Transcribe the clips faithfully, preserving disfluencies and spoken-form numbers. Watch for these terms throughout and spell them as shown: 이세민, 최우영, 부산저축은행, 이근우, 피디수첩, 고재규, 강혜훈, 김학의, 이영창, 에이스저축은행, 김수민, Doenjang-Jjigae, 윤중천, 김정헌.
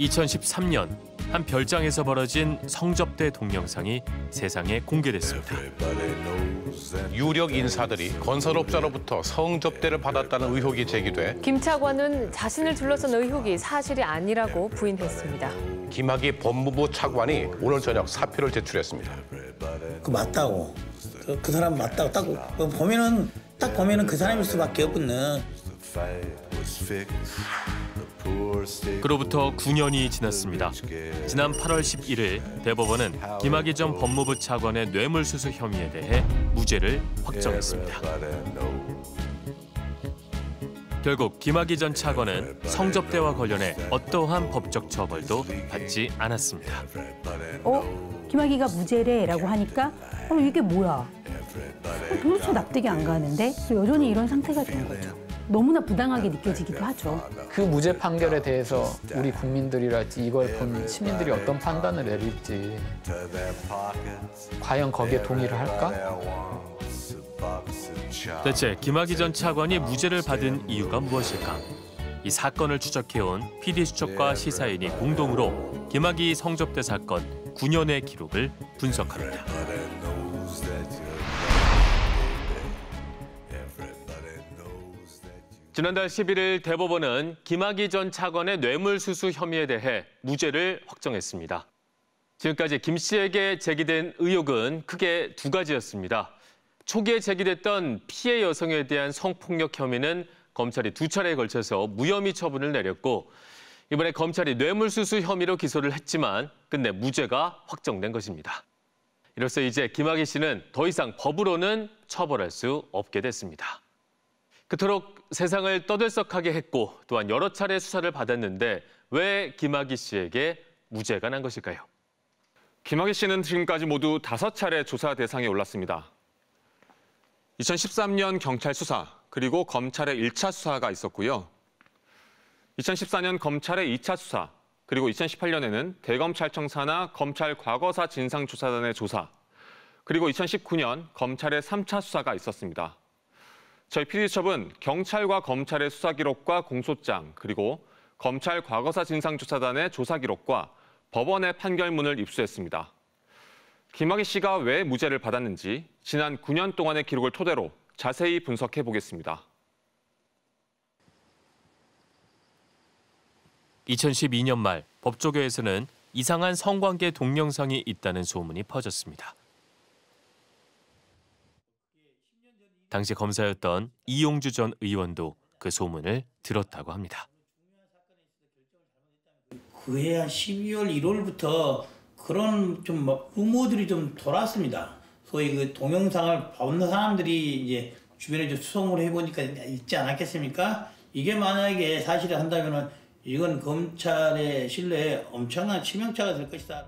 이천십삼 년 한 별장에서 벌어진 성접대 동영상이 세상에 공개됐습니다. 유력 인사들이 건설업자로부터 성접대를 받았다는 의혹이 제기돼 김 차관은 자신을 둘러싼 의혹이 사실이 아니라고 부인했습니다. 김학의 법무부 차관이 오늘 저녁 사표를 제출했습니다. 그 맞다고, 그, 그 사람 맞다고 딱 보면은 딱 보면은 그 사람일 수밖에 없는. 그로부터 구 년이 지났습니다. 지난 팔월 십일일 대법원은 김학의 전 법무부 차관의 뇌물수수 혐의에 대해 무죄를 확정했습니다. 결국 김학의 전 차관은 성접대와 관련해 어떠한 법적 처벌도 받지 않았습니다. 어? 김학의가 무죄래라고 하니까 어, 이게 뭐야? 도대체 납득이 안 가는데 여전히 이런 상태가 된 거죠. 너무나 부당하게 느껴지기도 하죠. 그 무죄 판결에 대해서 우리 국민들이랄지 이걸 본 시민들이 어떤 판단을 내릴지, 과연 거기에 동의를 할까? 대체 김학의 전 차관이 무죄를 받은 이유가 무엇일까? 이 사건을 추적해온 피디수첩과 시사인이 공동으로 김학의 성접대 사건 구 년의 기록을 분석합니다. 지난달 십일일 대법원은 김학의 전 차관의 뇌물수수 혐의에 대해 무죄를 확정했습니다. 지금까지 김 씨에게 제기된 의혹은 크게 두 가지였습니다. 초기에 제기됐던 피해 여성에 대한 성폭력 혐의는 검찰이 두 차례에 걸쳐서 무혐의 처분을 내렸고, 이번에 검찰이 뇌물수수 혐의로 기소를 했지만 끝내 무죄가 확정된 것입니다. 이로써 이제 김학의 씨는 더 이상 법으로는 처벌할 수 없게 됐습니다. 그토록 세상을 떠들썩하게 했고 또한 여러 차례 수사를 받았는데 왜 김학의 씨에게 무죄가 난 것일까요? 김학의 씨는 지금까지 모두 다섯 차례 조사 대상에 올랐습니다. 이천십삼 년 경찰 수사, 그리고 검찰의 일 차 수사가 있었고요. 이천십사 년 검찰의 이 차 수사, 그리고 이천십팔 년에는 대검찰청 산하 검찰 과거사 진상조사단의 조사, 그리고 이천십구 년 검찰의 삼 차 수사가 있었습니다. 저희 피디수첩은 경찰과 검찰의 수사기록과 공소장, 그리고 검찰 과거사 진상조사단의 조사기록과 법원의 판결문을 입수했습니다. 김학의 씨가 왜 무죄를 받았는지 지난 구 년 동안의 기록을 토대로 자세히 분석해 보겠습니다. 이천십이 년 말 법조계에서는 이상한 성관계 동영상이 있다는 소문이 퍼졌습니다. 당시 검사였던 이용주 전 의원도 그 소문을 들었다고 합니다. 그해 한 십이월 일월부터 그런 좀 막 음모들이 좀 돌았습니다. 소위 그 동영상을 본 사람들이 이제 주변에 좀 수송을 해보니까 있지 않았겠습니까? 이게 만약에 사실을 한다면은 이건 검찰의 신뢰에 엄청난 치명타가 될 것이다.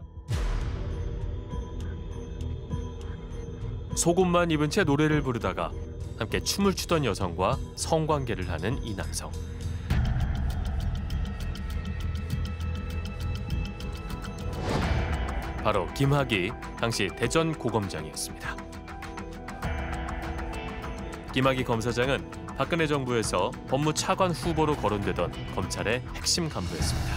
속옷만 입은 채 노래를 부르다가 함께 춤을 추던 여성과 성관계를 하는 이 남성. 바로 김학의 당시 대전 고검장이었습니다. 김학의 검사장은 박근혜 정부에서 법무차관 후보로 거론되던 검찰의 핵심 간부였습니다.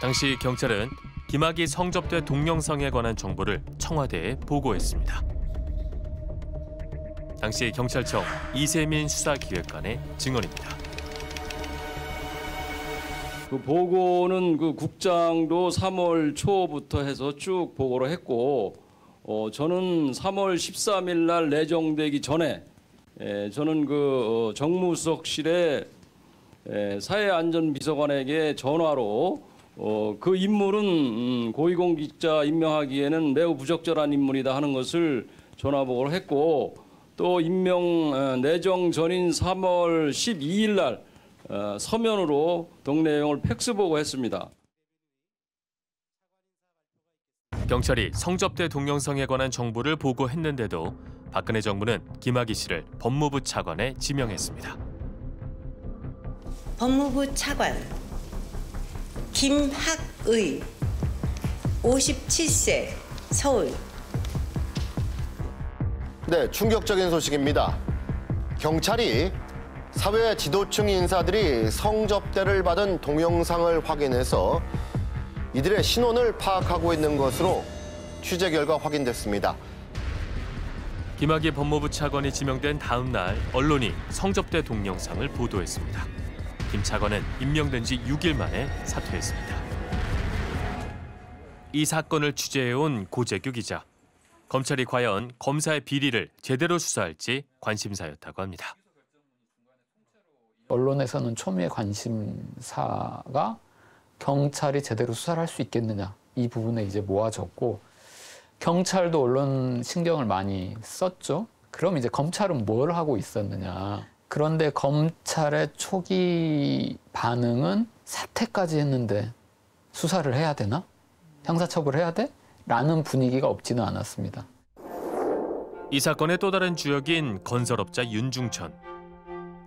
당시 경찰은 김학의 성접대 동영상에 관한 정보를 청와대에 보고했습니다. 당시 경찰청 이세민 수사기획관의 증언입니다. 그 보고는 그 국장도 삼월 초부터 해서 쭉 보고를 했고, 어, 저는 삼월 십삼일 날 내정되기 전에 에, 저는 그 어, 정무수석실에 에, 사회안전비서관에게 전화로 어, 그 인물은 음, 고위공직자 임명하기에는 매우 부적절한 인물이다 하는 것을 전화보고를 했고, 또 임명 내정 전인 삼월 십이일 날 어, 서면으로 동네 내용을 팩스 보고했습니다. 경찰이 성접대 동영상에 관한 정보를 보고했는데도 박근혜 정부는 김학의 씨를 법무부 차관에 지명했습니다. 법무부 차관 김학의, 오십칠 세, 서울. 네, 충격적인 소식입니다. 경찰이 사회 지도층 인사들이 성접대를 받은 동영상을 확인해서 이들의 신원을 파악하고 있는 것으로 취재 결과 확인됐습니다. 김학의 법무부 차관이 지명된 다음 날 언론이 성접대 동영상을 보도했습니다. 김 차관은 임명된 지 육 일 만에 사퇴했습니다. 이 사건을 취재해온 고재규 기자. 검찰이 과연 검사의 비리를 제대로 수사할지 관심사였다고 합니다. 언론에서는 초미의 관심사가 경찰이 제대로 수사를 할 수 있겠느냐 이 부분에 이제 모아졌고 경찰도 언론 신경을 많이 썼죠. 그럼 이제 검찰은 뭘 하고 있었느냐. 그런데 검찰의 초기 반응은 사퇴까지 했는데 수사를 해야 되나? 형사처벌해야 돼? 라는 분위기가 없지는 않았습니다. 이 사건의 또 다른 주역인 건설업자 윤중천.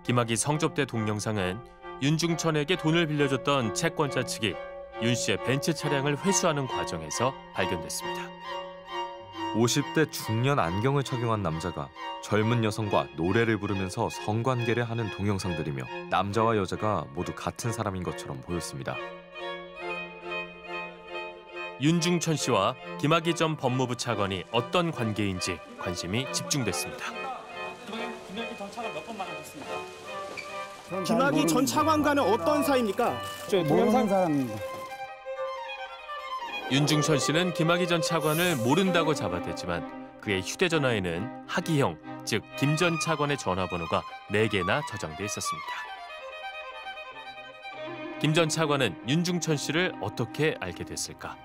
김학의 성접대 동영상은 윤중천에게 돈을 빌려줬던 채권자 측이 윤 씨의 벤츠 차량을 회수하는 과정에서 발견됐습니다. 오십 대 중년 안경을 착용한 남자가 젊은 여성과 노래를 부르면서 성관계를 하는 동영상들이며 남자와 여자가 모두 같은 사람인 것처럼 보였습니다. 윤중천 씨와 김학의 전 법무부 차관이 어떤 관계인지 관심이 집중됐습니다. 김학의 전 차관 몇 번 만나셨습니다. 김학의 전 차관과는 어떤 사이입니까? 저 동영상 사람입니다. 윤중천 씨는 김학의 전 차관을 모른다고 잡아댔지만 그의 휴대전화에는 하기형, 즉 김 전 차관의 전화번호가 네 개나 저장돼 있었습니다. 김 전 차관은 윤중천 씨를 어떻게 알게 됐을까?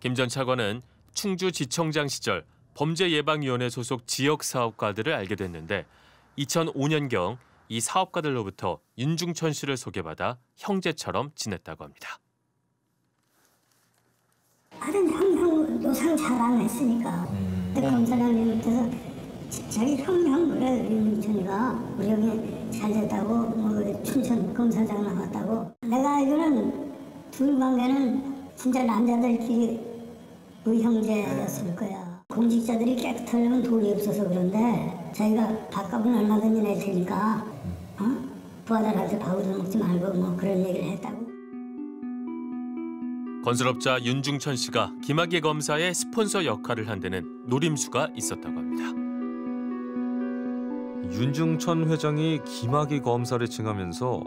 김 전 차관은 충주지청장 시절 범죄예방위원회 소속 지역사업가들을 알게 됐는데 이천오 년경 이 사업가들로부터 윤중천 씨를 소개받아 형제처럼 지냈다고 합니다. 하여튼 형형 노상 자랑 했으니까 음. 검사장님께서 자기 형형을 윤중천이가 무역에 잘 됐다고 뭐 춘천 검사장 나왔다고 내가 알기로는 둘 관계는 진짜 남자들끼리 의형제였을 거야. 공직자들이 깨끗하려면 돈이 없어서 그런데 자기가 밥값은 얼마든지 낼 테니까 어? 부하들한테 밥을 먹지 말고 뭐 그런 얘기를 했다고. 건설업자 윤중천 씨가 김학의 검사의 스폰서 역할을 한 데는 노림수가 있었다고 합니다. 윤중천 회장이 김학의 검사를 칭하면서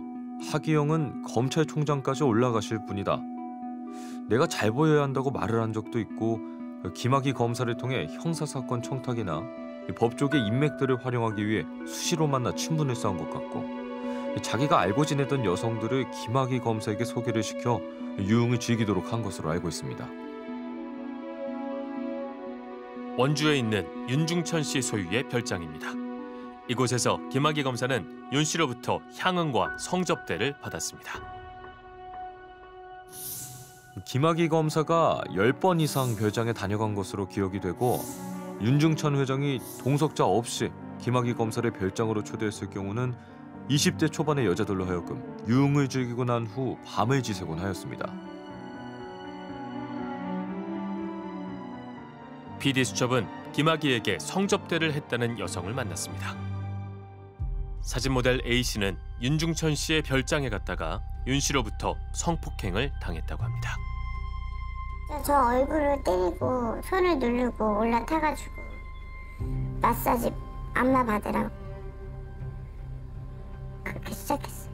하기영은 검찰총장까지 올라가실 분이다. 내가 잘 보여야 한다고 말을 한 적도 있고 김학의 검사를 통해 형사사건 청탁이나 법조계 인맥들을 활용하기 위해 수시로 만나 친분을 쌓은 것 같고 자기가 알고 지내던 여성들을 김학의 검사에게 소개를 시켜 유흥을 즐기도록 한 것으로 알고 있습니다. 원주에 있는 윤중천 씨 소유의 별장입니다. 이곳에서 김학의 검사는 윤 씨로부터 향응과 성접대를 받았습니다. 김학의 검사가 열 번 이상 별장에 다녀간 것으로 기억이 되고 윤중천 회장이 동석자 없이 김학의 검사를 별장으로 초대했을 경우는 이십 대 초반의 여자들로 하여금 유흥을 즐기고 난 후 밤을 지새곤 하였습니다. 피디수첩은 김학의에게 성접대를 했다는 여성을 만났습니다. 사진모델 A씨는 윤중천 씨의 별장에 갔다가 윤 씨로부터 성폭행을 당했다고 합니다. 저 얼굴을 때리고 손을 누르고 올라타가지고 마사지 안마 받으라고. 그렇게 시작했어요.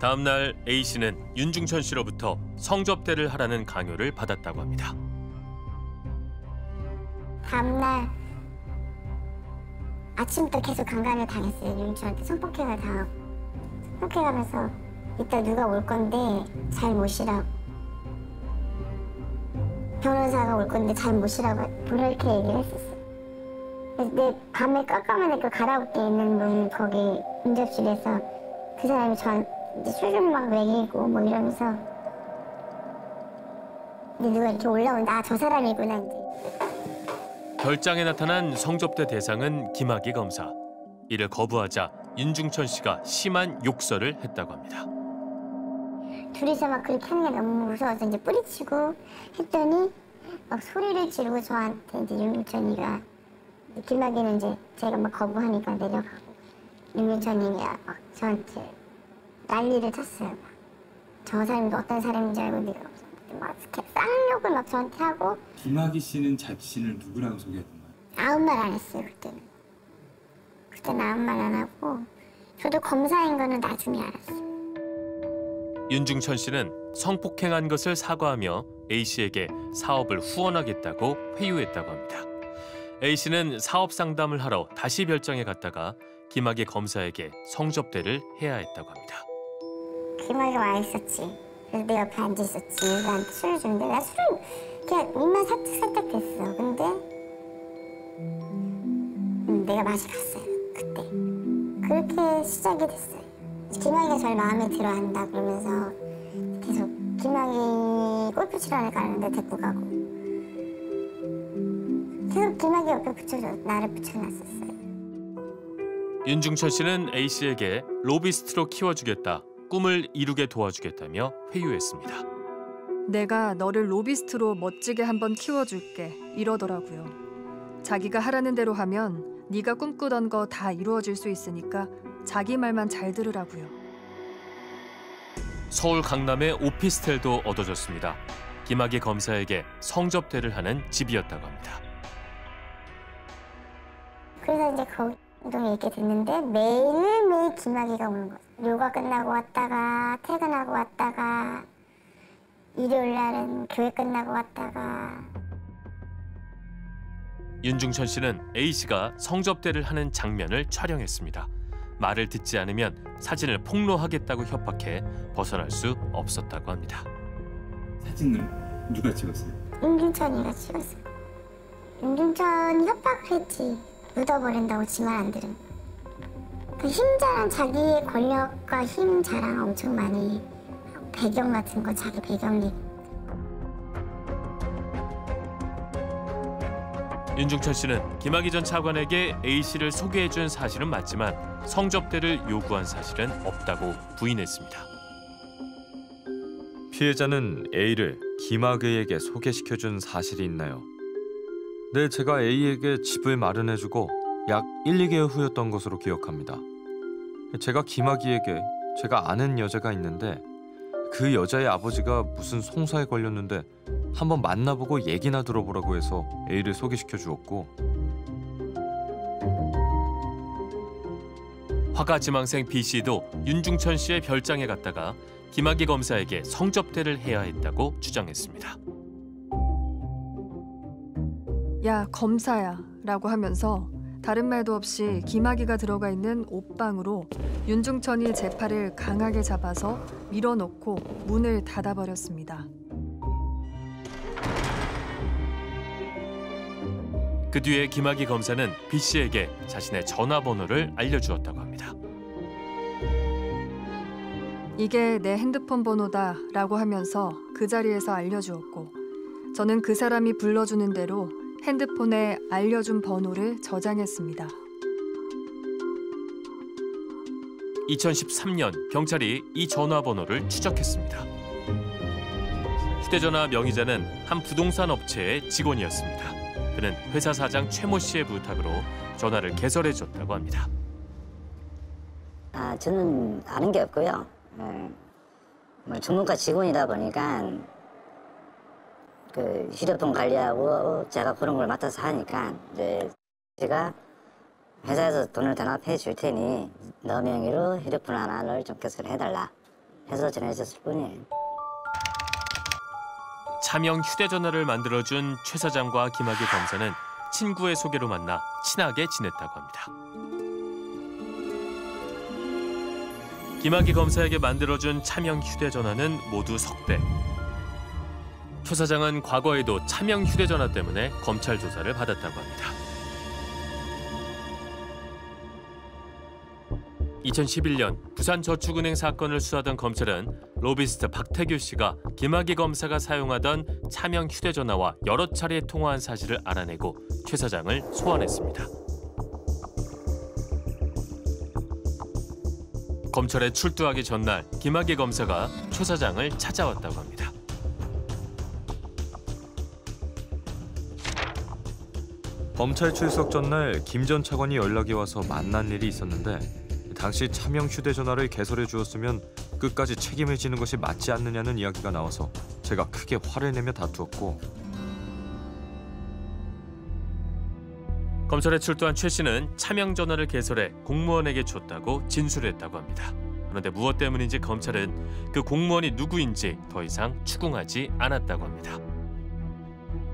다음 날 A 씨는 윤중천 씨로부터 성접대를 하라는 강요를 받았다고 합니다. 다음 날 아침부터 계속 강간을 당했어요. 윤중천한테 성폭행을 당하고 성폭행하면서 이따 누가 올 건데 잘 모시라고 변호사가 올 건데 잘 모시라고 그렇게 얘기를 했었어요. 근데 밤에 깜깜한 그 가라오케 있는 문 거기 응접실에서 그 사람이 저한테 술 좀 막 먹이고 뭐 이러면서 근데 누가 이렇게 올라오는데 아, 저 사람이구나 이제. 별장에 나타난 성접대 대상은 김학의 검사. 이를 거부하자 윤중천 씨가 심한 욕설을 했다고 합니다. 둘이서 막 그렇게 하는 게 너무 무서워서 이제 뿌리치고 했더니 막 소리를 지르고 저한테 이제 윤중천이가 김학의는 이제 제가 막 거부하니까 내려가고, 윤중천이 막 저한테 난리를 쳤어요. 저 사람도 어떤 사람인지 알고 네가 없어. 막 쌍욕을 막 저한테 하고. 김학의 씨는 자신을 누구라고 소개했나요? 아무 말 안 했어요, 그때는. 그때는 아무 말 안 하고, 저도 검사인 거는 나중에 알았어요. 윤중천 씨는 성폭행한 것을 사과하며 A 씨에게 사업을 후원하겠다고 회유했다고 합니다. A 씨는 사업 상담을 하러 다시 별장에 갔다가 김학의 검사에게 성접대를 해야 했다고 합니다. 김학의가 와 있었지. 그래서 내 옆에 앉아 있었지. 나한테 술을 주는데 나 술을 그냥 입만 살짝살짝 됐어. 근데 음, 내가 맛이 갔어요, 그때. 그렇게 시작이 됐어요. 김학의가 절 마음에 들어한다 그러면서 계속 김학의 골프 치러를 가는데 데리고 가고, 계속 김학의 옆에 붙여줘, 나를 붙여놨었어요. 윤중천 씨는 A 씨에게 로비스트로 키워주겠다, 꿈을 이루게 도와주겠다며 회유했습니다. 내가 너를 로비스트로 멋지게 한번 키워줄게, 이러더라고요. 자기가 하라는 대로 하면 네가 꿈꾸던 거 다 이루어질 수 있으니까 자기 말만 잘 들으라고요. 서울 강남의 오피스텔도 얻어졌습니다. 김학의 검사에게 성접대를 하는 집이었다고 합니다. 그래서 이제 거기 운동에 있게 됐는데 매일매일 김학의가 오는 거예요. 요가 끝나고 왔다가, 퇴근하고 왔다가, 일요일 날은 교회 끝나고 왔다가. 윤중천 씨는 A 씨가 성접대를 하는 장면을 촬영했습니다. 말을 듣지 않으면 사진을 폭로하겠다고 협박해 벗어날 수 없었다고 합니다. 사진은 누가 찍었어요? 윤중천이가 찍었어요. 윤중천이 협박을 했지. 묻어버린다고 지만 안 들은. 그 힘자랑, 자기의 권력과 힘 자랑 엄청 많이 하고, 배경 같은 거 자기 배경 얘기. 윤중천 씨는 김학의 전 차관에게 A 씨를 소개해준 사실은 맞지만 성접대를 요구한 사실은 없다고 부인했습니다. 피해자는 A를 김학의에게 소개시켜준 사실이 있나요? 네, 제가 A에게 집을 마련해주고 약 일, 이 개월 후였던 것으로 기억합니다. 제가 김학의에게 제가 아는 여자가 있는데 그 여자의 아버지가 무슨 송사에 걸렸는데 한번 만나보고 얘기나 들어보라고 해서 A를 소개시켜 주었고. 화가지망생 B 씨도 윤중천 씨의 별장에 갔다가 김학의 검사에게 성접대를 해야 했다고 주장했습니다. 야, 검사야 라고 하면서 다른 말도 없이 김학의가 들어가 있는 옷방으로 윤중천이 제 팔을 강하게 잡아서 밀어넣고 문을 닫아버렸습니다. 그 뒤에 김학의 검사는 B 씨에게 자신의 전화번호를 알려주었다고 합니다. 이게 내 핸드폰 번호다 라고 하면서 그 자리에서 알려주었고, 저는 그 사람이 불러주는 대로 핸드폰에 알려준 번호를 저장했습니다. 이천십삼 년 경찰이 이 전화번호를 추적했습니다. 휴대전화 명의자는 한 부동산 업체의 직원이었습니다. 그는 회사 사장 최모 씨의 부탁으로 전화를 개설해줬다고 합니다. 아, 저는 아는 게 없고요. 어, 뭐 전문가 직원이다 보니까 그 휴대폰 관리하고 제가 그런 걸 맡아서 하니까 이제 제가 회사에서 돈을 대납해 줄 테니 너 명의로 휴대폰 하나를 좀 개설해달라 해서 전해졌을 뿐이에요. 차명 휴대전화를 만들어준 최 사장과 김학의 검사는 친구의 소개로 만나 친하게 지냈다고 합니다. 김학의 검사에게 만들어준 차명 휴대전화는 모두 석 대. 최 사장은 과거에도 차명 휴대전화 때문에 검찰 조사를 받았다고 합니다. 이천십일 년 부산저축은행 사건을 수사하던 검찰은 로비스트 박태규 씨가 김학의 검사가 사용하던 차명 휴대전화와 여러 차례 통화한 사실을 알아내고 최 사장을 소환했습니다. 검찰에 출두하기 전날 김학의 검사가 최 사장을 찾아왔다고 합니다. 검찰 출석 전날 김 전 차관이 연락이 와서 만난 일이 있었는데 당시 차명 휴대전화를 개설해 주었으면 끝까지 책임을 지는 것이 맞지 않느냐는 이야기가 나와서 제가 크게 화를 내며 다투었고, 검찰에 출두한 최 씨는 차명 전화를 개설해 공무원에게 줬다고 진술했다고 합니다. 그런데 무엇 때문인지 검찰은 그 공무원이 누구인지 더 이상 추궁하지 않았다고 합니다.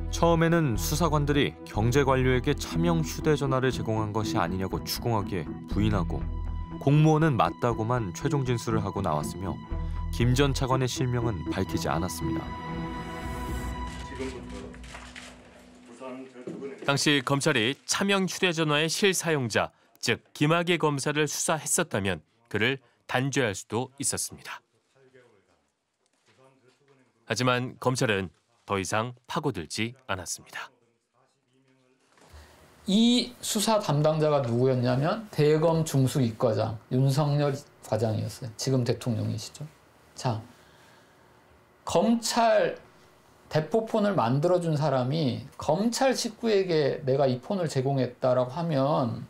처음에는 수사관들이 경제관료에게 차명 휴대전화를 제공한 것이 아니냐고 추궁하기에 부인하고, 공무원은 맞다고만 최종 진술을 하고 나왔으며 김 전 차관의 실명은 밝히지 않았습니다. 당시 검찰이 차명 휴대전화의 실사용자, 즉 김학의 검사를 수사했었다면 그를 단죄할 수도 있었습니다. 하지만 검찰은 더 이상 파고들지 않았습니다. 이 수사 담당자가 누구였냐면 대검 중수 이과장 윤석열 과장이었어요. 지금 대통령이시죠. 자, 검찰 대포폰을 만들어준 사람이 검찰 식구에게 내가 이 폰을 제공했다라고 하면,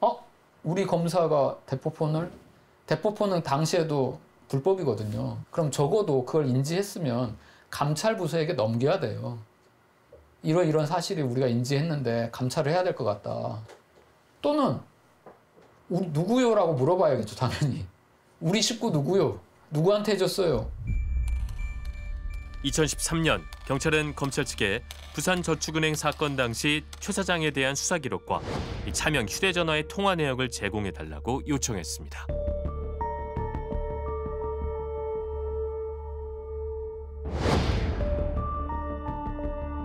어? 우리 검사가 대포폰을? 대포폰은 당시에도 불법이거든요. 그럼 적어도 그걸 인지했으면 감찰 부서에게 넘겨야 돼요. 이런 이런 사실이 우리가 인지했는데 감찰을 해야 될 것 같다. 또는 우리 누구요라고 물어봐야겠죠, 당연히. 우리 식구 누구요? 누구한테 해줬어요? 이천십삼 년 경찰은 검찰 측에 부산저축은행 사건 당시 최 사장에 대한 수사 기록과 차명 휴대전화의 통화 내역을 제공해달라고 요청했습니다.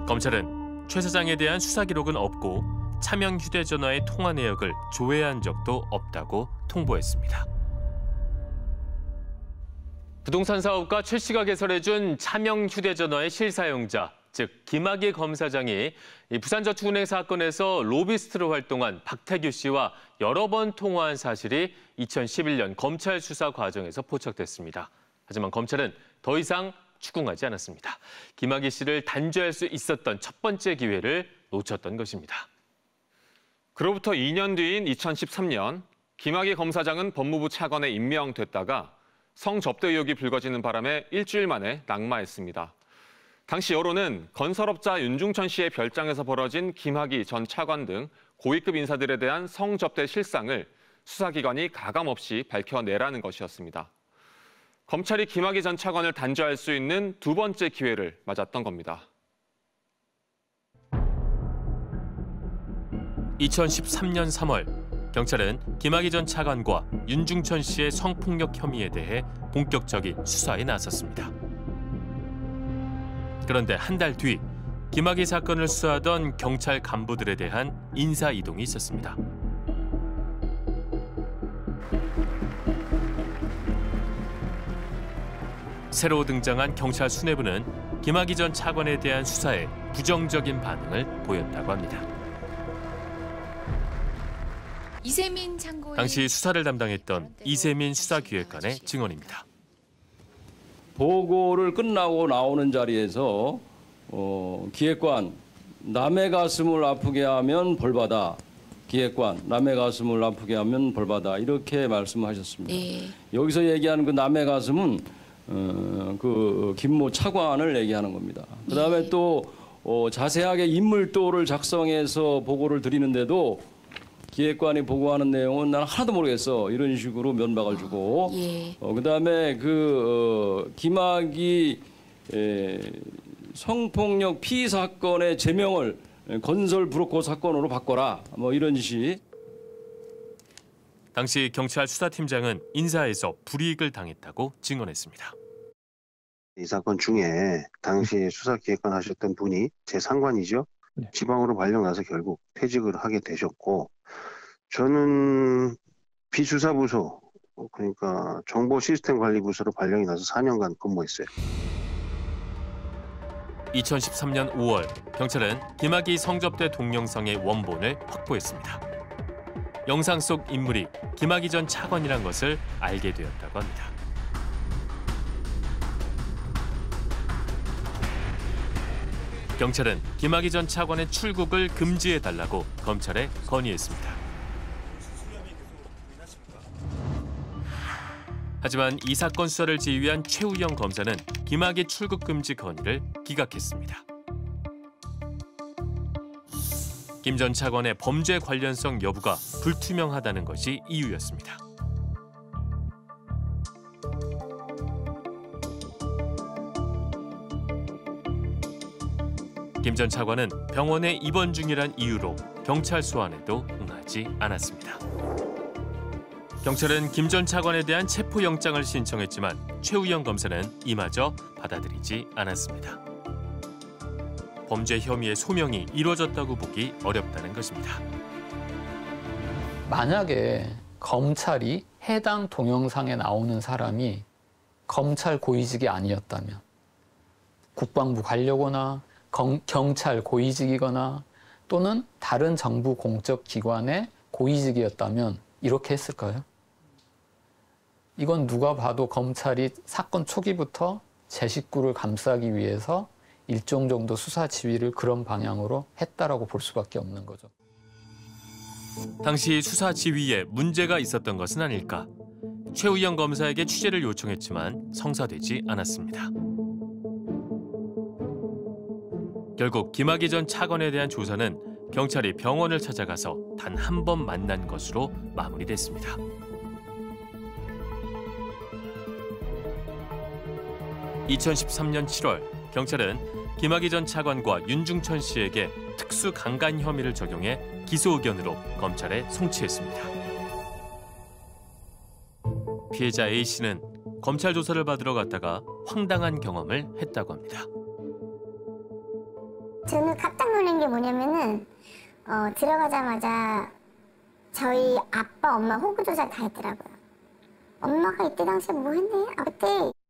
검찰은 최 사장에 대한 수사 기록은 없고 차명 휴대전화의 통화 내역을 조회한 적도 없다고 통보했습니다. 부동산 사업가 최 씨가 개설해준 차명 휴대전화의 실사용자, 즉 김학의 검사장이 부산저축은행 사건에서 로비스트로 활동한 박태규 씨와 여러 번 통화한 사실이 이천십일 년 검찰 수사 과정에서 포착됐습니다. 하지만 검찰은 더 이상 추궁하지 않았습니다. 김학의 씨를 단죄할 수 있었던 첫 번째 기회를 놓쳤던 것입니다. 그로부터 이 년 뒤인 이천십삼 년, 김학의 검사장은 법무부 차관에 임명됐다가 성접대 의혹이 불거지는 바람에 일주일 만에 낙마했습니다. 당시 여론은 건설업자 윤중천 씨의 별장에서 벌어진 김학의 전 차관 등 고위급 인사들에 대한 성접대 실상을 수사기관이 가감없이 밝혀내라는 것이었습니다. 검찰이 김학의 전 차관을 단죄할 수 있는 두 번째 기회를 맞았던 겁니다. 이천십삼 년 삼 월. 경찰은 김학의 전 차관과 윤중천 씨의 성폭력 혐의에 대해 본격적인 수사에 나섰습니다. 그런데 한 달 뒤 김학의 사건을 수사하던 경찰 간부들에 대한 인사 이동이 있었습니다. 새로 등장한 경찰 수뇌부는 김학의 전 차관에 대한 수사에 부정적인 반응을 보였다고 합니다. 이세민 참고인, 당시 수사를 담당했던 이세민 수사기획관의 증언입니다. 보고를 끝나고 나오는 자리에서 어, 기획관, 남의 가슴을 아프게 하면 벌받아. 기획관, 남의 가슴을 아프게 하면 벌받아. 이렇게 말씀하셨습니다. 예. 여기서 얘기하는 그 남의 가슴은 어, 그 김모 차관을 얘기하는 겁니다. 그다음에 예. 또 어, 자세하게 인물도를 작성해서 보고를 드리는데도 기획관이 보고하는 내용은 난 하나도 모르겠어. 이런 식으로 면박을 어, 주고 예. 어, 그다음에 그 어, 김학의 에, 성폭력 피의 사건의 제명을 건설 브로커 사건으로 바꿔라. 뭐 이런 식. 당시 경찰 수사팀장은 인사에서 불이익을 당했다고 증언했습니다. 이 사건 중에 당시 수사기획관 하셨던 분이 제 상관이죠. 네. 지방으로 발령 나서 결국 퇴직을 하게 되셨고, 저는 비수사부서, 그러니까 정보시스템관리부서로 발령이 나서 사 년간 근무했어요. 이천십삼 년 오 월, 경찰은 김학의 성접대 동영상의 원본을 확보했습니다. 영상 속 인물이 김학의 전 차관이란 것을 알게 되었다고 합니다. 경찰은 김학의 전 차관의 출국을 금지해달라고 검찰에 건의했습니다. 하지만 이 사건 수사를 지휘한 최우영 검사는 김학의 출국 금지 건의를 기각했습니다. 김 전 차관의 범죄 관련성 여부가 불투명하다는 것이 이유였습니다. 김 전 차관은 병원에 입원 중이란 이유로 경찰 소환에도 응하지 않았습니다. 경찰은 김 전 차관에 대한 체포영장을 신청했지만 최우영 검사는 이마저 받아들이지 않았습니다. 범죄 혐의의 소명이 이루어졌다고 보기 어렵다는 것입니다. 만약에 검찰이 해당 동영상에 나오는 사람이 검찰 고위직이 아니었다면 국방부 관료거나 경, 경찰 고위직이거나 또는 다른 정부 공적 기관의 고위직이었다면 이렇게 했을까요? 이건 누가 봐도 검찰이 사건 초기부터 제 식구를 감싸기 위해서 일정 정도 수사 지휘를 그런 방향으로 했다라고 볼 수밖에 없는 거죠. 당시 수사 지휘에 문제가 있었던 것은 아닐까. 최우영 검사에게 취재를 요청했지만 성사되지 않았습니다. 결국 김학의 전 차관에 대한 조사는 경찰이 병원을 찾아가서 단 한 번 만난 것으로 마무리됐습니다. 이천십삼 년 칠월, 경찰은 김학의 전 차관과 윤중천 씨에게 특수 강간 혐의를 적용해 기소 의견으로 검찰에 송치했습니다. 피해자 A 씨는 검찰 조사를 받으러 갔다가 황당한 경험을 했다고 합니다. 저는 깜짝 놀란 게 뭐냐면은 어, 들어가자마자 저희 아빠, 엄마 호구 조사 다 했더라고요. 엄마가 이때 당시에 뭐 했니? 아, 그때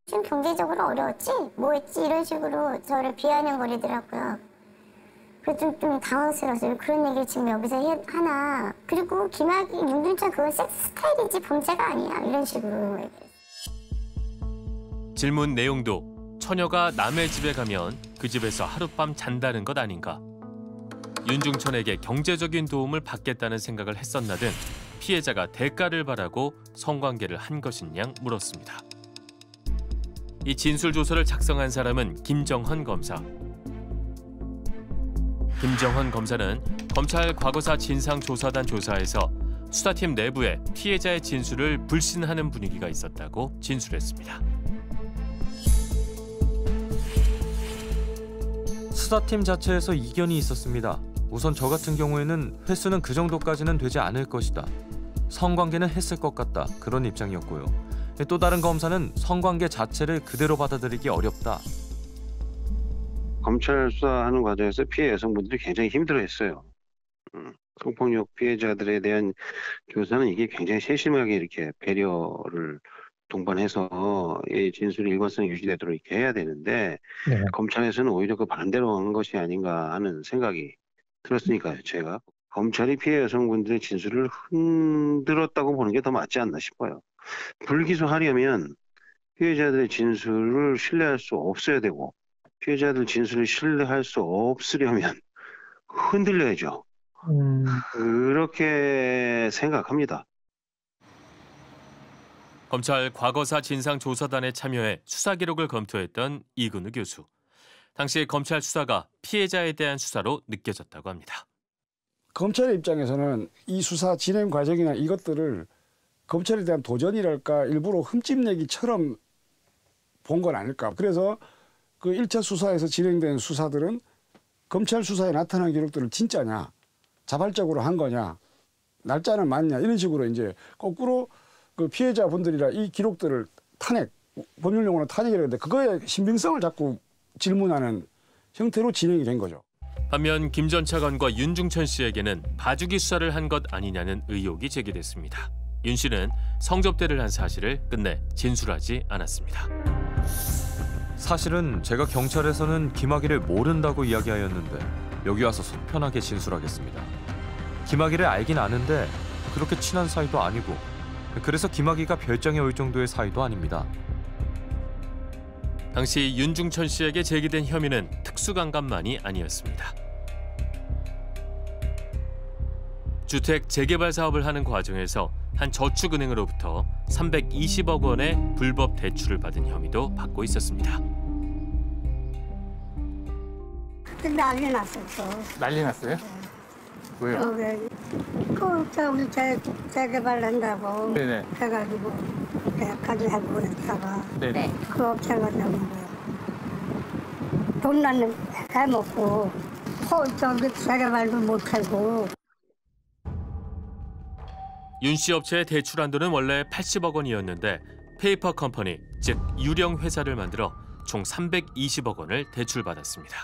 좀 경제적으로 어려웠지? 뭐 했지? 이런 식으로 저를 비아냥거리더라고요. 그래서 좀, 좀 당황스러웠어요. 그런 얘기를 지금 여기서 해, 하나. 그리고 김학의, 윤중천 그건 섹스 스타일이지 범죄가 아니야. 이런 식으로 얘기했어요. 질문 내용도 처녀가 남의 집에 가면 그 집에서 하룻밤 잔다는 것 아닌가. 윤중천에게 경제적인 도움을 받겠다는 생각을 했었나 등 피해자가 대가를 바라고 성관계를 한 것인 양 물었습니다. 이 진술 조서를 작성한 사람은 김정헌 검사. 김정헌 검사는 검찰 과거사 진상조사단 조사에서 수사팀 내부에 피해자의 진술을 불신하는 분위기가 있었다고 진술했습니다. 수사팀 자체에서 이견이 있었습니다. 우선 저 같은 경우에는 횟수는 그 정도까지는 되지 않을 것이다. 성관계는 했을 것 같다. 그런 입장이었고요. 또 다른 검사는 성관계 자체를 그대로 받아들이기 어렵다. 검찰 수사하는 과정에서 피해 여성분들이 굉장히 힘들어했어요. 성폭력 피해자들에 대한 조사는 이게 굉장히 세심하게 이렇게 배려를 동반해서 진술의 일관성이 유지되도록 이렇게 해야 되는데 네. 검찰에서는 오히려 그 반대로 하는 것이 아닌가 하는 생각이 들었으니까요. 제가 검찰이 피해 여성분들의 진술을 흔들었다고 보는 게 더 맞지 않나 싶어요. 불기소하려면 피해자들의 진술을 신뢰할 수 없어야 되고 피해자들 진술을 신뢰할 수 없으려면 흔들려야죠. 음... 그렇게 생각합니다. 검찰 과거사 진상조사단에 참여해 수사 기록을 검토했던 이근우 교수. 당시 검찰 수사가 피해자에 대한 수사로 느껴졌다고 합니다. 검찰의 입장에서는 이 수사 진행 과정이나 이것들을 검찰에 대한 도전이랄까 일부러 흠집내기처럼 본 건 아닐까. 그래서 그 일 차 수사에서 진행된 수사들은 검찰 수사에 나타난 기록들을 진짜냐, 자발적으로 한 거냐, 날짜는 맞냐 이런 식으로 이제 거꾸로 그 피해자분들이라 이 기록들을 탄핵, 법률 용어로 탄핵이라고 하는데 그거에 신빙성을 자꾸 질문하는 형태로 진행이 된 거죠. 반면 김 전 차관과 윤중천 씨에게는 봐주기 수사를 한 것 아니냐는 의혹이 제기됐습니다. 윤 씨는 성접대를 한 사실을 끝내 진술하지 않았습니다. 사실은 제가 경찰에서는 김학의를 모른다고 이야기하였는데 여기 와서 속 편하게 진술하겠습니다. 김학의를 알긴 아는데 그렇게 친한 사이도 아니고 그래서 김학의가 별장에 올 정도의 사이도 아닙니다. 당시 윤중천 씨에게 제기된 혐의는 특수강간만이 아니었습니다. 주택 재개발 사업을 하는 과정에서 한 저축은행으로부터 삼백이십억 원의 불법 대출을 받은 혐의도 받고 있었습니다. 그때 난리 났었어. 난리 났어요? 네. 왜요? 어, 왜? 그 저기 재, 재개발한다고 네네. 해가지고 대학까지 하고 했다가 네네. 그 업체가 돈 나는 해먹고 저기 재개발도 못하고. 윤 씨 업체의 대출 한도는 원래 팔십억 원이었는데 페이퍼 컴퍼니, 즉 유령 회사를 만들어 총 삼백이십억 원을 대출받았습니다.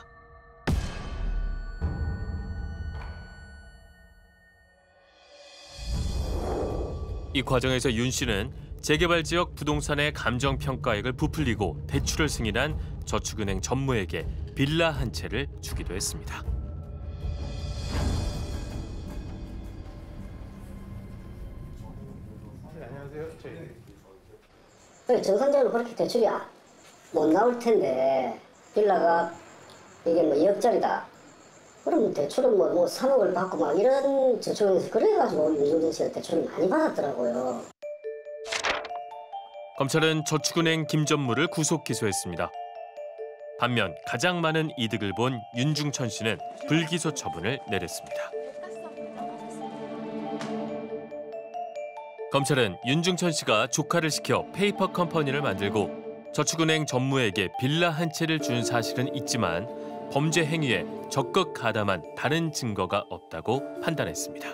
이 과정에서 윤 씨는 재개발 지역 부동산의 감정평가액을 부풀리고 대출을 승인한 저축은행 전무에게 빌라 한 채를 주기도 했습니다. 정상적으로 그렇게 대출이 못 나올 텐데 빌라가 이게 뭐 이억짜리다. 그럼 대출은 뭐, 뭐 삼억을 받고 막 이런 저축에서 그래가지고 윤중천 씨가 대출을 많이 받았더라고요. 검찰은 저축은행 김 전무를 구속 기소했습니다. 반면 가장 많은 이득을 본 윤중천 씨는 불기소 처분을 내렸습니다. 검찰은 윤중천 씨가 조카를 시켜 페이퍼 컴퍼니를 만들고 저축은행 전무에게 빌라 한 채를 준 사실은 있지만 범죄 행위에 적극 가담한 다른 증거가 없다고 판단했습니다.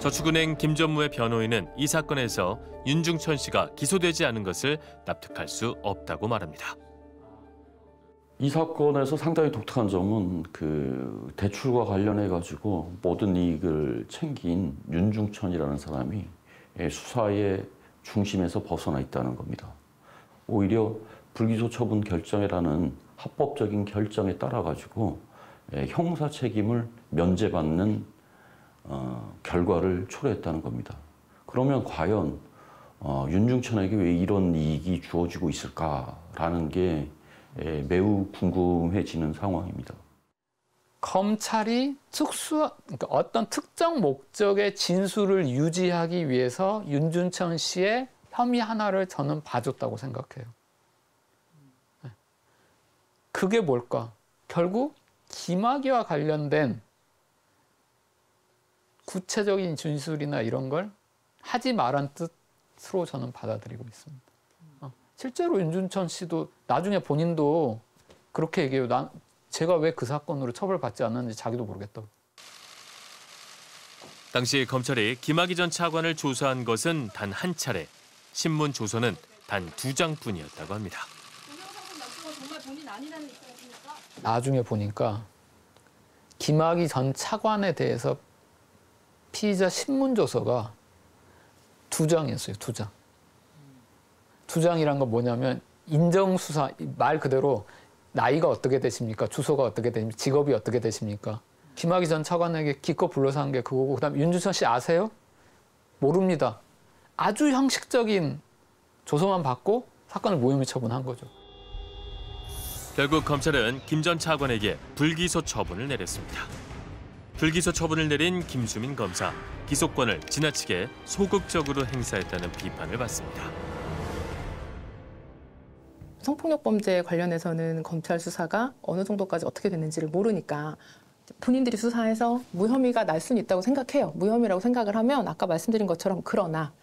저축은행 김 전무의 변호인은 이 사건에서 윤중천 씨가 기소되지 않은 것을 납득할 수 없다고 말합니다. 이 사건에서 상당히 독특한 점은 그 대출과 관련해 가지고 모든 이익을 챙긴 윤중천이라는 사람이 수사의 중심에서 벗어나 있다는 겁니다. 오히려 불기소 처분 결정이라는 합법적인 결정에 따라 가지고 형사 책임을 면제받는 어, 결과를 초래했다는 겁니다. 그러면 과연 어, 윤중천에게 왜 이런 이익이 주어지고 있을까라는 게 에, 매우 궁금해지는 상황입니다. 검찰이 특수, 그러니까 어떤 특정 목적의 진술을 유지하기 위해서 윤중천 씨의 혐의 하나를 저는 봐줬다고 생각해요. 그게 뭘까? 결국 김학의와 관련된 구체적인 진술이나 이런 걸 하지 말란 뜻으로 저는 받아들이고 있습니다. 실제로 윤중천 씨도 나중에 본인도 그렇게 얘기해요. 난 제가 왜 그 사건으로 처벌받지 않았는지 자기도 모르겠다고. 당시 검찰이 김학의 전 차관을 조사한 것은 단 한 차례, 신문 조서는 단 두 장뿐이었다고 합니다. 나중에 보니까 김학의 전 차관에 대해서 피의자 신문조서가 두 장이었어요. 두 장. 두 장이란 건 뭐냐면 인정수사, 말 그대로 나이가 어떻게 되십니까? 주소가 어떻게 되십니까? 직업이 어떻게 되십니까? 김학의 전 차관에게 기껏 불러서 한 게 그거고, 그다음 윤중천 씨 아세요? 모릅니다. 아주 형식적인 조서만 받고 사건을 무혐의 처분한 거죠. 결국 검찰은 김 전 차관에게 불기소 처분을 내렸습니다. 불기소 처분을 내린 김수민 검사, 기소권을 지나치게 소극적으로 행사했다는 비판을 받습니다. 성폭력 범죄에 관련해서는 검찰 수사가 어느 정도까지 어떻게 됐는지를 모르니까 본인들이 수사해서 무혐의가 날 수는 있다고 생각해요. 무혐의라고 생각을 하면 아까 말씀드린 것처럼 그러나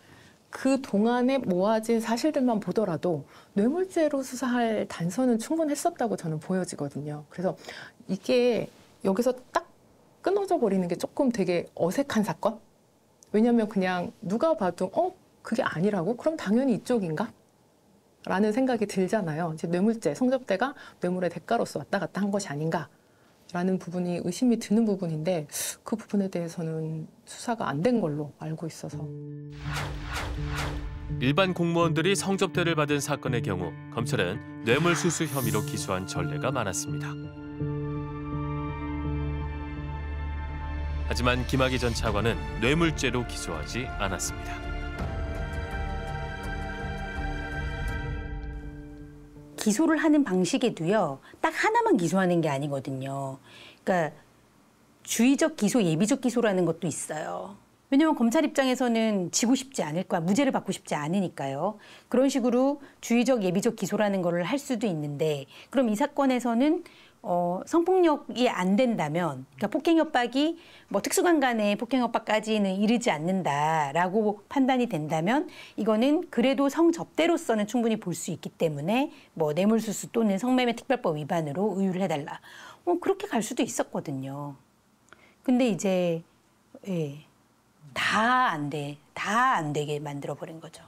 그 동안에 모아진 사실들만 보더라도 뇌물죄로 수사할 단서는 충분했었다고 저는 보여지거든요. 그래서 이게 여기서 딱 끊어져 버리는 게 조금 되게 어색한 사건? 왜냐하면 그냥 누가 봐도 어? 그게 아니라고? 그럼 당연히 이쪽인가? 라는 생각이 들잖아요. 이제 뇌물죄, 성접대가 뇌물의 대가로서 왔다 갔다 한 것이 아닌가? 라는 부분이 의심이 드는 부분인데 그 부분에 대해서는 수사가 안 된 걸로 알고 있어서. 일반 공무원들이 성접대를 받은 사건의 경우 검찰은 뇌물수수 혐의로 기소한 전례가 많았습니다. 하지만 김학의 전 차관은 뇌물죄로 기소하지 않았습니다. 기소를 하는 방식에도요, 딱 하나만 기소하는 게 아니거든요. 그러니까 주의적 기소, 예비적 기소라는 것도 있어요. 왜냐면 검찰 입장에서는 지고 싶지 않을 거야. 무죄를 받고 싶지 않으니까요. 그런 식으로 주의적, 예비적 기소라는 거를 할 수도 있는데, 그럼 이 사건에서는 어, 성폭력이 안 된다면, 그러니까 폭행협박이 뭐 특수관 간의 폭행협박까지는 이르지 않는다라고 판단이 된다면, 이거는 그래도 성접대로서는 충분히 볼 수 있기 때문에 뭐 뇌물수수 또는 성매매 특별법 위반으로 의유를 해달라. 어, 그렇게 갈 수도 있었거든요. 근데 이제 예, 다 안 돼, 다 안 되게 만들어버린 거죠.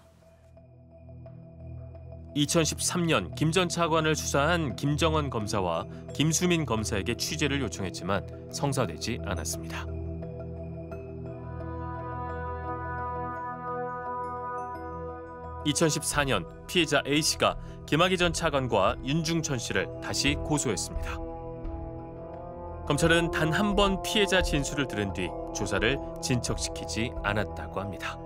이천십삼 년 김 전 차관을 수사한 김정헌 검사와 김수민 검사에게 취재를 요청했지만 성사되지 않았습니다. 이천십사 년 피해자 A씨가 김학의 전 차관과 윤중천 씨를 다시 고소했습니다. 검찰은 단 한 번 피해자 진술을 들은 뒤 조사를 진척시키지 않았다고 합니다.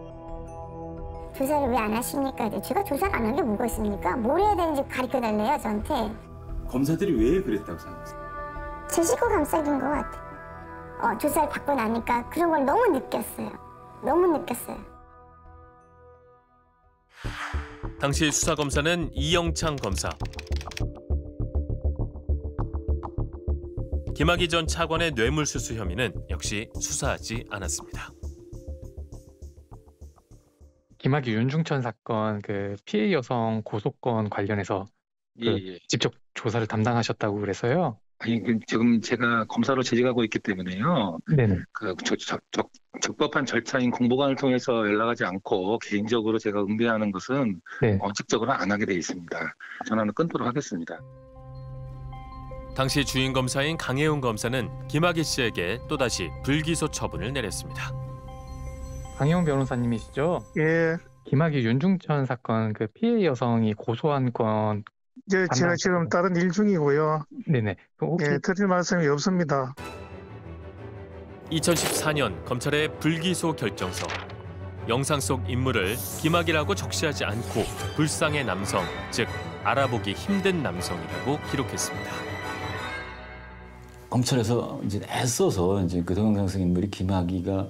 조사를 왜 안 하십니까? 제가 조사를 안 한 게 뭐가 있습니까? 뭘 해야 되는지 가르쳐달래요, 저한테. 검사들이 왜 그랬다고 생각하세요? 제 식구 감싸기인 것 같아요. 어, 조사를 받고 나니까 그런 걸 너무 느꼈어요. 너무 느꼈어요. 당시 수사검사는 이영창 검사. 김학의 전 차관의 뇌물수수 혐의는 역시 수사하지 않았습니다. 김학의 윤중천 사건 그 피해 여성 고소권 관련해서 그 예, 예. 직접 조사를 담당하셨다고 그래서요. 아니 그, 지금 제가 검사로 재직하고 있기 때문에요. 네네. 그 적, 적, 적, 적법한 절차인 공보관을 통해서 연락하지 않고 개인적으로 제가 응대하는 것은 네. 원칙적으로 안 하게 돼 있습니다. 전화는 끊도록 하겠습니다. 당시 주임 검사인 강혜훈 검사는 김학의 씨에게 또다시 불기소 처분을 내렸습니다. 강혜훈 변호사님이시죠? 예. 김학의 윤중천 사건 그 피해 여성이 고소한 건 이제 제가 지금 다른 일 중이고요. 네네. 혹시... 예, 드릴 말씀이 없습니다. 이천십사 년 검찰의 불기소 결정서. 영상 속 인물을 김학의라고 적시하지 않고 불쌍해 남성, 즉 알아보기 힘든 남성이라고 기록했습니다. 검찰에서 이제 애써서 이제 그 동영상 속 인물이 김학의가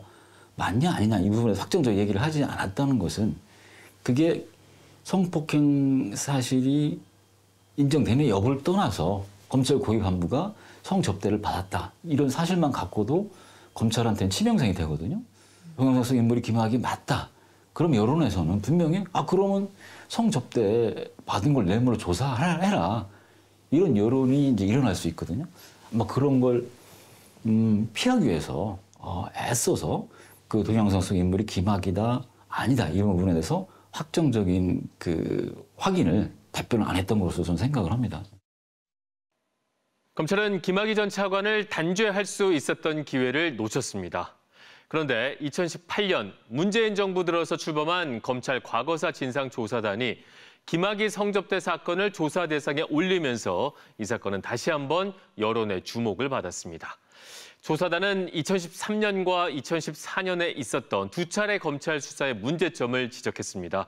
맞냐 아니냐 이 부분에 확정적 얘기를 하지 않았다는 것은 그게 성폭행 사실이 인정되는 여부를 떠나서 검찰 고위 간부가 성접대를 받았다 이런 사실만 갖고도 검찰한테는 치명상이 되거든요. 동영상 속 인물이 김학의 맞다. 그럼 여론에서는 분명히 아 그러면 성접대 받은 걸 뇌물로 조사해라 이런 여론이 이제 일어날 수 있거든요. 막 그런 걸 음, 피하기 위해서 어, 애써서. 그 동영상 속 인물이 김학의다 아니다 이런 부분에 대해서 확정적인 그 확인을 답변을 안 했던 것으로 저는 생각을 합니다. 검찰은 김학의 전 차관을 단죄할 수 있었던 기회를 놓쳤습니다. 그런데 이천십팔 년 문재인 정부 들어서 출범한 검찰 과거사 진상조사단이 김학의 성접대 사건을 조사 대상에 올리면서 이 사건은 다시 한번 여론의 주목을 받았습니다. 조사단은 이천십삼 년과 이천십사 년에 있었던 두 차례 검찰 수사의 문제점을 지적했습니다.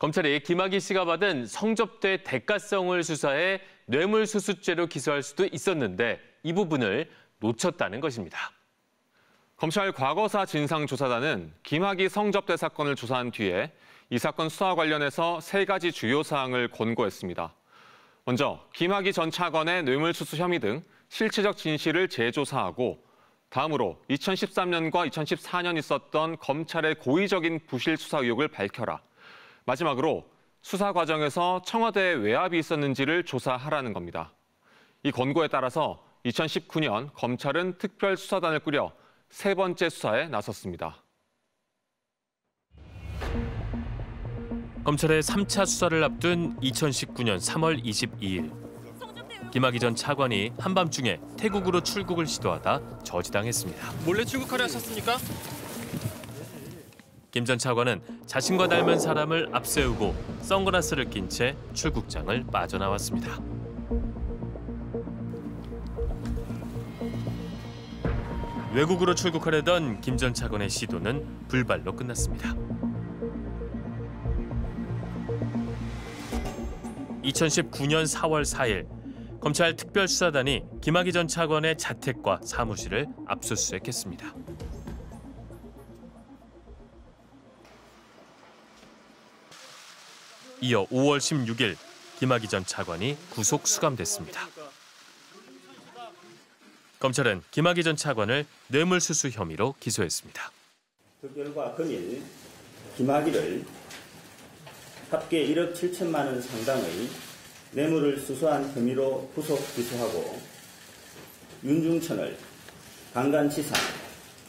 검찰이 김학의 씨가 받은 성접대 대가성을 수사해 뇌물수수죄로 기소할 수도 있었는데 이 부분을 놓쳤다는 것입니다. 검찰 과거사 진상조사단은 김학의 성접대 사건을 조사한 뒤에 이 사건 수사와 관련해서 세 가지 주요 사항을 권고했습니다. 먼저 김학의 전 차관의 뇌물수수 혐의 등 실체적 진실을 재조사하고 다음으로 이천십삼 년과 이천십사 년 있었던 검찰의 고의적인 부실 수사 의혹을 밝혀라. 마지막으로 수사 과정에서 청와대에 외압이 있었는지를 조사하라는 겁니다. 이 권고에 따라서 이천십구 년 검찰은 특별수사단을 꾸려 세 번째 수사에 나섰습니다. 검찰의 삼 차 수사를 앞둔 이천십구 년 삼 월 이십이 일. 김학의 전 차관이 한밤중에 태국으로 출국을 시도하다 저지당했습니다. 몰래 출국하려 하셨습니까? 김 전 차관은 자신과 닮은 사람을 앞세우고 선글라스를 낀 채 출국장을 빠져나왔습니다. 외국으로 출국하려던 김 전 차관의 시도는 불발로 끝났습니다. 이천십구 년 사월 사일 검찰 특별수사단이 김학의 전 차관의 자택과 사무실을 압수수색했습니다. 이어 오월 십육일 김학의 전 차관이 구속 수감됐습니다. 검찰은 김학의 전 차관을 뇌물수수 혐의로 기소했습니다. 그 결과 금일 김학의를 합계 일억 칠천만 원 상당의 뇌물을 수수한 혐의로 구속 기소하고 윤중천을 강간치상,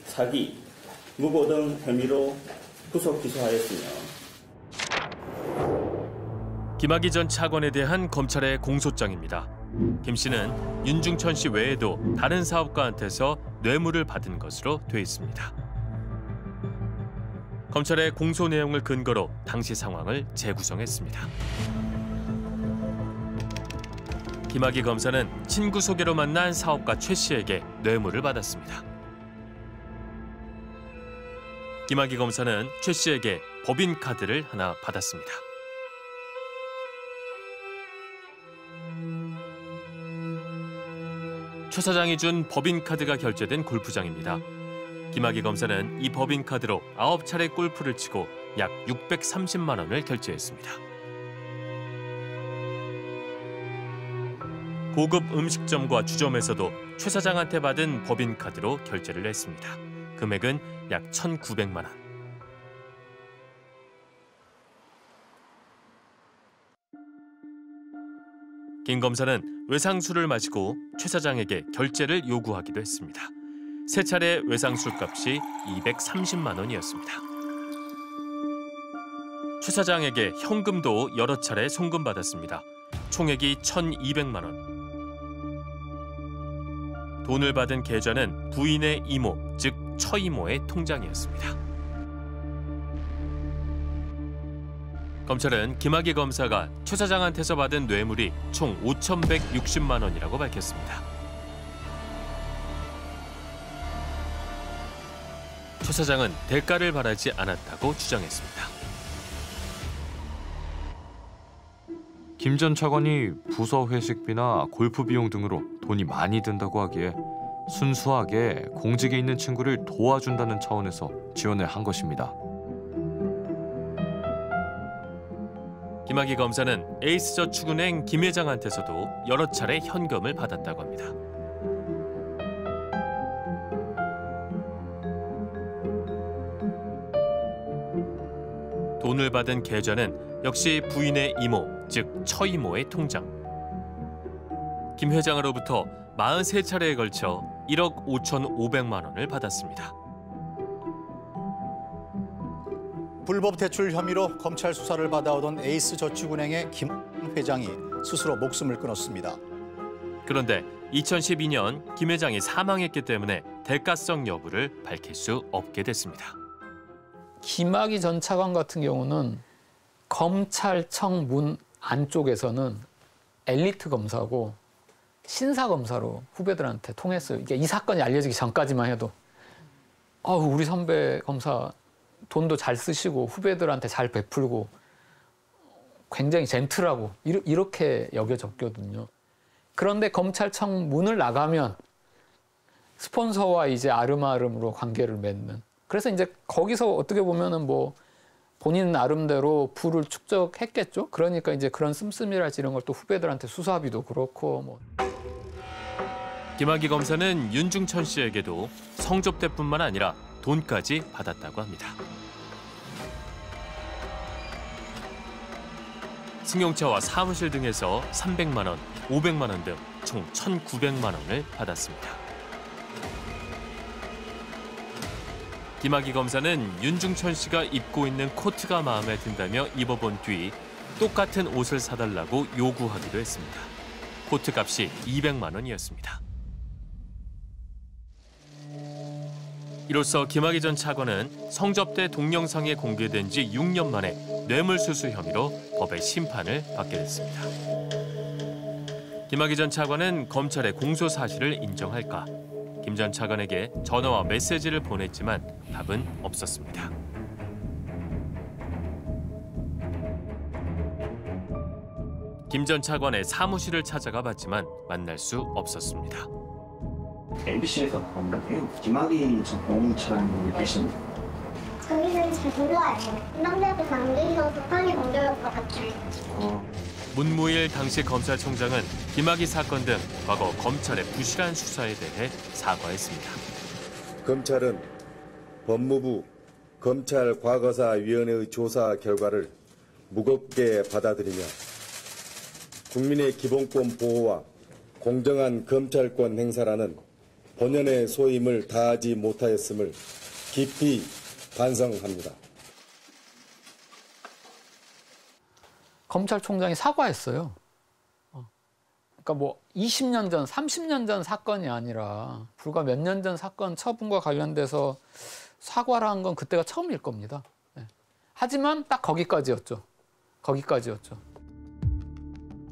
사기, 무고 등 혐의로 구속 기소하였으며 김학의 전 차관에 대한 검찰의 공소장입니다. 김 씨는 윤중천 씨 외에도 다른 사업가한테서 뇌물을 받은 것으로 돼 있습니다. 검찰의 공소 내용을 근거로 당시 상황을 재구성했습니다. 김학의 검사는 친구 소개로 만난 사업가 최 씨에게 뇌물을 받았습니다. 김학의 검사는 최 씨에게 법인카드를 하나 받았습니다. 최 사장이 준 법인카드가 결제된 골프장입니다. 김학의 검사는 이 법인카드로 아홉 차례 골프를 치고 약 육백삼십만 원을 결제했습니다. 고급 음식점과 주점에서도 최 사장한테 받은 법인카드로 결제를 했습니다. 금액은 약 천구백만 원. 김 검사는 외상술을 마시고 최 사장에게 결제를 요구하기도 했습니다. 세 차례 외상술 값이 이백삼십만 원이었습니다. 최 사장에게 현금도 여러 차례 송금받았습니다. 총액이 천이백만 원. 돈을 받은 계좌는 부인의 이모, 즉 처이모의 통장이었습니다. 검찰은 김학의 검사가 최 사장한테서 받은 뇌물이 총 오천백육십만 원이라고 밝혔습니다. 최 사장은 대가를 바라지 않았다고 주장했습니다. 김 전 차관이 부서 회식비나 골프 비용 등으로 돈이 많이 든다고 하기에 순수하게 공직에 있는 친구를 도와준다는 차원에서 지원을 한 것입니다. 김학의 검사는 에이스저축은행 김 회장한테서도 여러 차례 현금을 받았다고 합니다. 돈을 받은 계좌는 역시 부인의 이모, 즉 처이모의 통장. 김 회장으로부터 마흔세 차례에 걸쳐 일억 오천오백만 원을 받았습니다. 불법 대출 혐의로 검찰 수사를 받아오던 에이스저축은행의 김 회장이 스스로 목숨을 끊었습니다. 그런데 이천십이 년 김 회장이 사망했기 때문에 대가성 여부를 밝힐 수 없게 됐습니다. 김학의 전 차관 같은 경우는 검찰청 문 안쪽에서는 엘리트 검사고 신사 검사로 후배들한테 통했어요. 이게 이 사건이 알려지기 전까지만 해도 어, 우리 선배 검사 돈도 잘 쓰시고 후배들한테 잘 베풀고 굉장히 젠틀하고 이렇게 여겨졌거든요. 그런데 검찰청 문을 나가면 스폰서와 이제 아름아름으로 관계를 맺는. 그래서 이제 거기서 어떻게 보면은 뭐 본인 나름대로 부를 축적했겠죠. 그러니까 이제 그런 씀씀이랄지 이런 걸 또 후배들한테 수사비도 그렇고 뭐. 김학의 검사는 윤중천 씨에게도 성접대뿐만 아니라 돈까지 받았다고 합니다. 승용차와 사무실 등에서 삼백만 원, 오백만 원 등 총 천구백만 원을 받았습니다. 김학의 검사는 윤중천 씨가 입고 있는 코트가 마음에 든다며 입어본 뒤 똑같은 옷을 사달라고 요구하기도 했습니다. 코트 값이 이백만 원이었습니다. 이로써 김학의 전 차관은 성접대 동영상에 공개된 지 육 년 만에 뇌물수수 혐의로 법의 심판을 받게 됐습니다. 김학의 전 차관은 검찰의 공소 사실을 인정할까? 김 전 차관에게 전화와 메시지를 보냈지만 답은 없었습니다. 김 김 전 차관의 사무실을 찾아가 봤지만 만날 수 없었습니다. 엠비씨에서 나온 건데요. 김학의 전 법무차관님이 계십니다. 저희는 잘 몰라요. 담당자도 관계에서 급하게 넘겨올 것 같아요. 어. 문무일 당시 검찰총장은 김학의 사건 등 과거 검찰의 부실한 수사에 대해 사과했습니다. 검찰은 법무부 검찰과거사위원회의 조사 결과를 무겁게 받아들이며 국민의 기본권 보호와 공정한 검찰권 행사라는 본연의 소임을 다하지 못하였음을 깊이 반성합니다. 검찰총장이 사과했어요. 그러니까 뭐 이십 년 전, 삼십 년 전 사건이 아니라 불과 몇 년 전 사건 처분과 관련돼서 사과를 한 건 그때가 처음일 겁니다. 네. 하지만 딱 거기까지였죠. 거기까지였죠.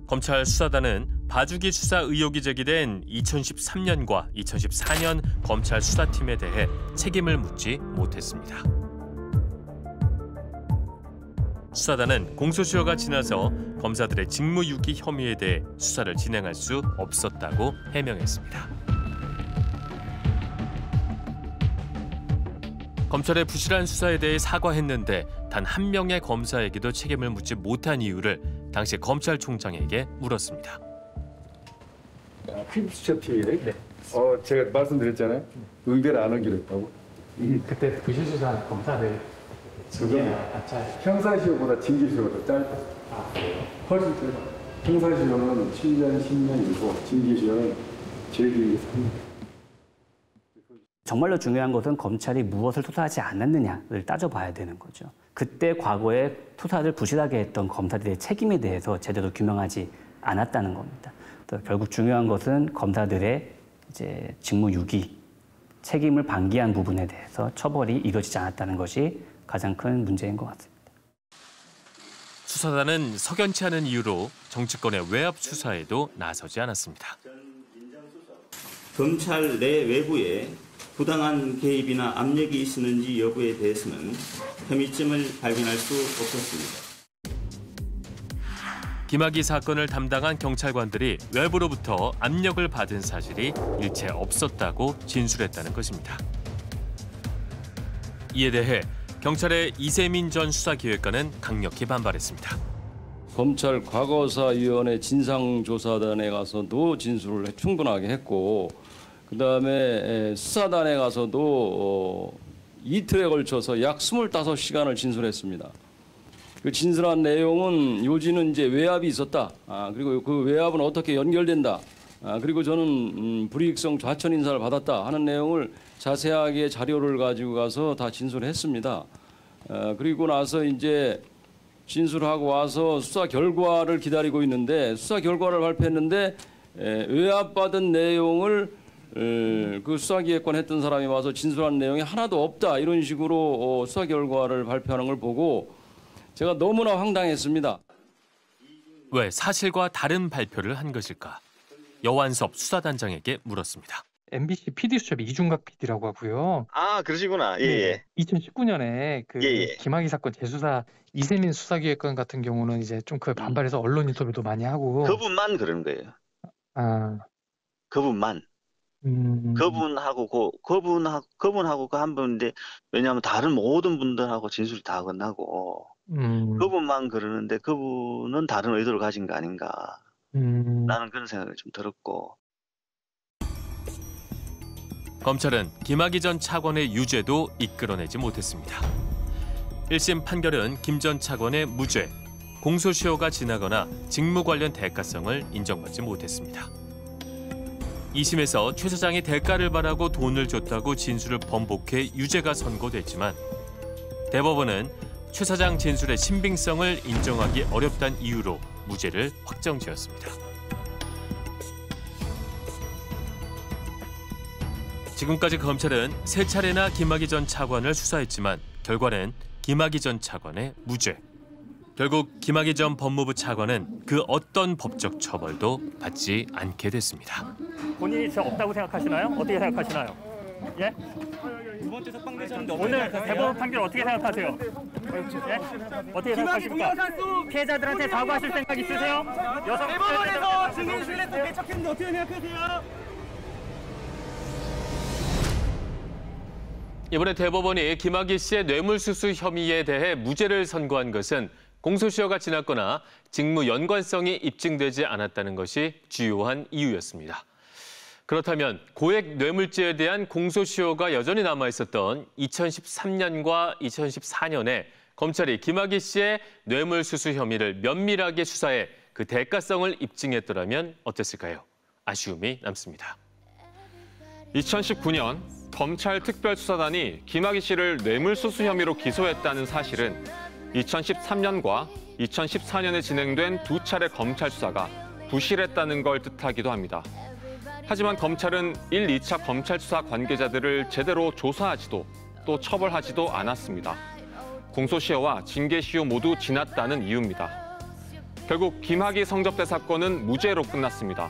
검찰 수사단은 봐주기 수사 의혹이 제기된 이천십삼 년과 이천십사 년 검찰 수사팀에 대해 책임을 묻지 못했습니다. 수사단은 공소시효가 지나서 검사들의 직무유기 혐의에 대해 수사를 진행할 수 없었다고 해명했습니다. 검찰의 부실한 수사에 대해 사과했는데 단 한 명의 검사에게도 책임을 묻지 못한 이유를 당시 검찰총장에게 물었습니다. 피부수첩 티비에 네. 어, 제가 말씀드렸잖아요. 네. 응대를 안 하기로 했다고. 이 그때 부실 수사한 검사들 지금 형사시효보다 징계시효가 더 짧다. 아, 훨씬 짧다. 형사시효는 칠 년, 십 년이고 징계시효는 제일 길게 삼 년. 정말로 중요한 것은 검찰이 무엇을 수사하지 않았느냐를 따져봐야 되는 거죠. 그때 과거에 수사를 부실하게 했던 검사들의 책임에 대해서 제대로 규명하지 않았다는 겁니다. 또 결국 중요한 것은 검사들의 이제 직무유기, 책임을 방기한 부분에 대해서 처벌이 이루어지지 않았다는 것이 가장 큰 문제인 것 같습니다. 수사단은 석연치 않은 이유로 정치권의 외압 수사에도 나서지 않았습니다. 검찰 내 외부에 부당한 개입이나 압력이 있었는지 여부에 대해서는 혐의점을 발견할 수 없었습니다. 김학의 사건을 담당한 경찰관들이 외부로부터 압력을 받은 사실이 일체 없었다고 진술했다는 것입니다. 이에 대해 경찰의 이세민 전 수사기획관은 강력히 반발했습니다. 검찰 과거사위원회 진상조사단에 가서도 진술을 충분하게 했고 그다음에 수사단에 가서도 이틀에 걸쳐서 약 이십오 시간을 진술했습니다. 그 진술한 내용은 요지는 이제 외압이 있었다. 아, 그리고 그 외압은 어떻게 연결된다. 아, 그리고 저는 음, 불이익성 좌천 인사를 받았다 하는 내용을 자세하게 자료를 가지고 가서 다 진술했습니다. 아, 그리고 나서 이제 진술하고 와서 수사 결과를 기다리고 있는데 수사 결과를 발표했는데 에, 외압받은 내용을 그 수사기획관 했던 사람이 와서 진술한 내용이 하나도 없다 이런 식으로 수사 결과를 발표하는 걸 보고 제가 너무나 황당했습니다. 왜 사실과 다른 발표를 한 것일까? 여완섭 수사단장에게 물었습니다. 엠비씨 피디수첩이 이중각 피디라고 하고요. 아 그러시구나. 예예. 예. 이천십구 년에 그 예예. 김학의 사건 재수사 이세민 수사기획관 같은 경우는 이제 좀 그 반발해서 언론 인터뷰도 많이 하고. 그분만 그런 거예요. 아 그분만. 음... 그분하고 그 그분하고 그분하고 그 한 분인데 왜냐하면 다른 모든 분들하고 진술이 다 끝나고 음... 그분만 그러는데 그분은 다른 의도를 가진 거 아닌가 음... 라는 그런 생각이 좀 들었고 검찰은 김학의 전 차관의 유죄도 이끌어내지 못했습니다. 일 심 판결은 김 전 차관의 무죄, 공소시효가 지나거나 직무 관련 대가성을 인정받지 못했습니다. 이 심에서 최 사장이 대가를 바라고 돈을 줬다고 진술을 번복해 유죄가 선고됐지만 대법원은 최 사장 진술의 신빙성을 인정하기 어렵다는 이유로 무죄를 확정지었습니다. 지금까지 검찰은 세 차례나 김학의 전 차관을 수사했지만 결과는 김학의 전 차관의 무죄. 결국 김학의 전 법무부 차관은 그 어떤 법적 처벌도 받지 않게 됐습니다. 본인이 진짜 없다고 생각하시나요? 어떻게 생각하시나요? 예? 두 번째 석방되셨는데 오늘 대법원 판결 어떻게 생각하세요? 네? 어떻게 생각하십니까? 피해자들한테 사과하실 생각 있으세요? 여성 대법원에서 증인 신뢰도 개척했는데 어떻게 생각하세요? 이번에 대법원이 김학의 씨의 뇌물수수 혐의에 대해 무죄를 선고한 것은 공소시효가 지났거나 직무 연관성이 입증되지 않았다는 것이 주요한 이유였습니다. 그렇다면 고액 뇌물죄에 대한 공소시효가 여전히 남아있었던 이천십삼 년과 이천십사 년에 검찰이 김학의 씨의 뇌물수수 혐의를 면밀하게 수사해 그 대가성을 입증했더라면 어땠을까요? 아쉬움이 남습니다. 이천십구 년 검찰 특별수사단이 김학의 씨를 뇌물수수 혐의로 기소했다는 사실은 이천십삼 년과 이천십사 년에 진행된 두 차례 검찰 수사가 부실했다는 걸 뜻하기도 합니다. 하지만 검찰은 일, 이 차 검찰 수사 관계자들을 제대로 조사하지도 또 처벌하지도 않았습니다. 공소시효와 징계시효 모두 지났다는 이유입니다. 결국 김학의 성접대 사건은 무죄로 끝났습니다.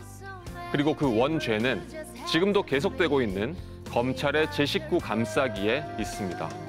그리고 그 원죄는 지금도 계속되고 있는 검찰의 제식구 감싸기에 있습니다.